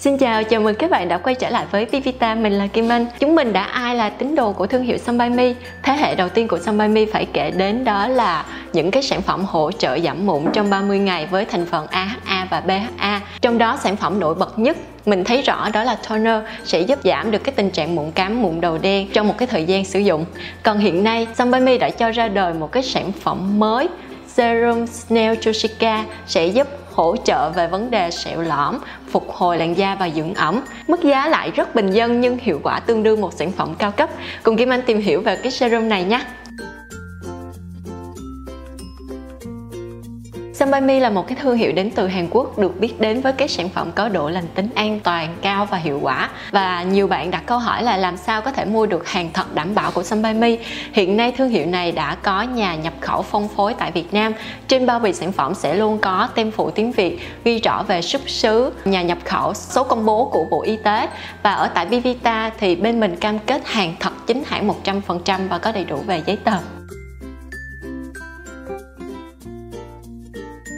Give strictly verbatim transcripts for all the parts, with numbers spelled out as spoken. Xin chào, chào mừng các bạn đã quay trở lại với Bevita, mình là Kim Anh. Chúng mình đã ai là tín đồ của thương hiệu Some By Mi. Thế hệ đầu tiên của Some By Mi phải kể đến đó là những cái sản phẩm hỗ trợ giảm mụn trong ba mươi ngày với thành phần a hát a và bê hát a. Trong đó sản phẩm nổi bật nhất mình thấy rõ đó là toner, sẽ giúp giảm được cái tình trạng mụn cám, mụn đầu đen trong một cái thời gian sử dụng. Còn hiện nay Some By Mi đã cho ra đời một cái sản phẩm mới, Serum Snail Truecica, sẽ giúp hỗ trợ về vấn đề sẹo lõm, phục hồi làn da và dưỡng ẩm. Mức giá lại rất bình dân nhưng hiệu quả tương đương một sản phẩm cao cấp. Cùng Kim Anh tìm hiểu về cái serum này nhé. Some By Mi là một cái thương hiệu đến từ Hàn Quốc, được biết đến với cái sản phẩm có độ lành tính an toàn cao và hiệu quả. Và nhiều bạn đặt câu hỏi là làm sao có thể mua được hàng thật đảm bảo của Some By Mi. Hiện nay thương hiệu này đã có nhà nhập khẩu phân phối tại Việt Nam. Trên bao bì sản phẩm sẽ luôn có tem phụ tiếng Việt ghi rõ về xuất xứ, nhà nhập khẩu, số công bố của Bộ Y tế. Và ở tại Bevita thì bên mình cam kết hàng thật chính hãng một trăm phần trăm và có đầy đủ về giấy tờ.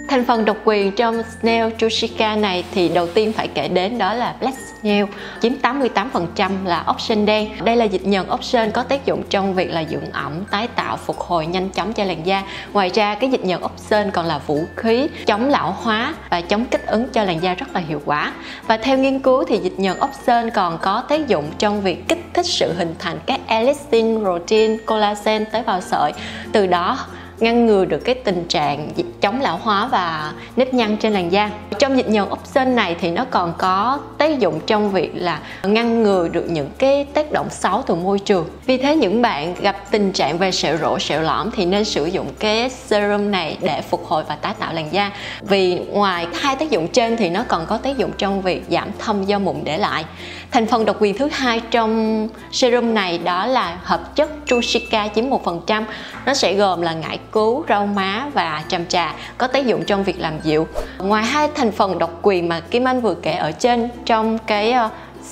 Thành phần độc quyền trong Snail Truesica này thì đầu tiên phải kể đến đó là Black Snail, chiếm tám mươi tám phần trăm là ốc sên đen. Đây là dịch nhờn ốc sên có tác dụng trong việc là dưỡng ẩm, tái tạo, phục hồi nhanh chóng cho làn da. Ngoài ra cái dịch nhờn ốc sên còn là vũ khí chống lão hóa và chống kích ứng cho làn da rất là hiệu quả. Và theo nghiên cứu thì dịch nhờn ốc sên còn có tác dụng trong việc kích thích sự hình thành các elastin, protein, collagen, tế bào sợi, từ đó ngăn ngừa được cái tình trạng chống lão hóa và nếp nhăn trên làn da. Trong dịch nhờn ốc sên này thì nó còn có tác dụng trong việc là ngăn ngừa được những cái tác động xấu từ môi trường. Vì thế những bạn gặp tình trạng về sẹo rỗ, sẹo lõm thì nên sử dụng cái serum này để phục hồi và tái tạo làn da. Vì ngoài hai tác dụng trên thì nó còn có tác dụng trong việc giảm thâm do mụn để lại. Thành phần độc quyền thứ hai trong serum này đó là hợp chất Trusica, chiếm một phần trăm. Nó sẽ gồm là ngải cứu, rau má và tràm trà, có tác dụng trong việc làm dịu. Ngoài hai thành phần độc quyền mà Kim Anh vừa kể ở trên, trong cái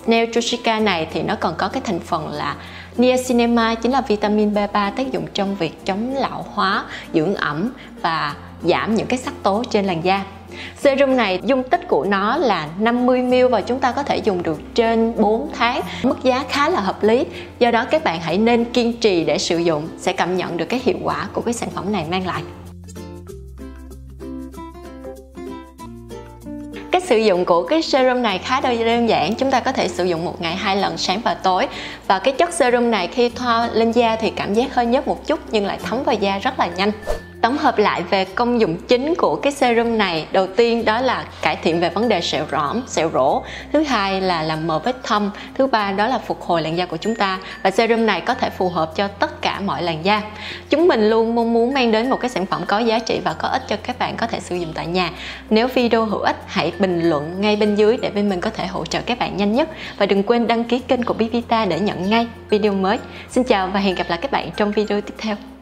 Snail Truesica này thì nó còn có cái thành phần là niacinamide, chính là vitamin bê ba, tác dụng trong việc chống lão hóa, dưỡng ẩm và giảm những cái sắc tố trên làn da. Serum này dung tích của nó là năm mươi mi li lít và chúng ta có thể dùng được trên bốn tháng. Mức giá khá là hợp lý, do đó các bạn hãy nên kiên trì để sử dụng, sẽ cảm nhận được cái hiệu quả của cái sản phẩm này mang lại. Cách sử dụng của cái serum này khá đơn giản, chúng ta có thể sử dụng một ngày hai lần, sáng và tối. Và cái chất serum này khi thoa lên da thì cảm giác hơi nhớt một chút nhưng lại thấm vào da rất là nhanh. Tổng hợp lại về công dụng chính của cái serum này, đầu tiên đó là cải thiện về vấn đề sẹo lõm, sẹo rỗ, thứ hai là làm mờ vết thâm, thứ ba đó là phục hồi làn da của chúng ta. Và serum này có thể phù hợp cho tất cả mọi làn da. Chúng mình luôn mong muốn mang đến một cái sản phẩm có giá trị và có ích cho các bạn có thể sử dụng tại nhà. Nếu video hữu ích, hãy bình luận ngay bên dưới để bên mình có thể hỗ trợ các bạn nhanh nhất. Và đừng quên đăng ký kênh của Bevita để nhận ngay video mới. Xin chào và hẹn gặp lại các bạn trong video tiếp theo.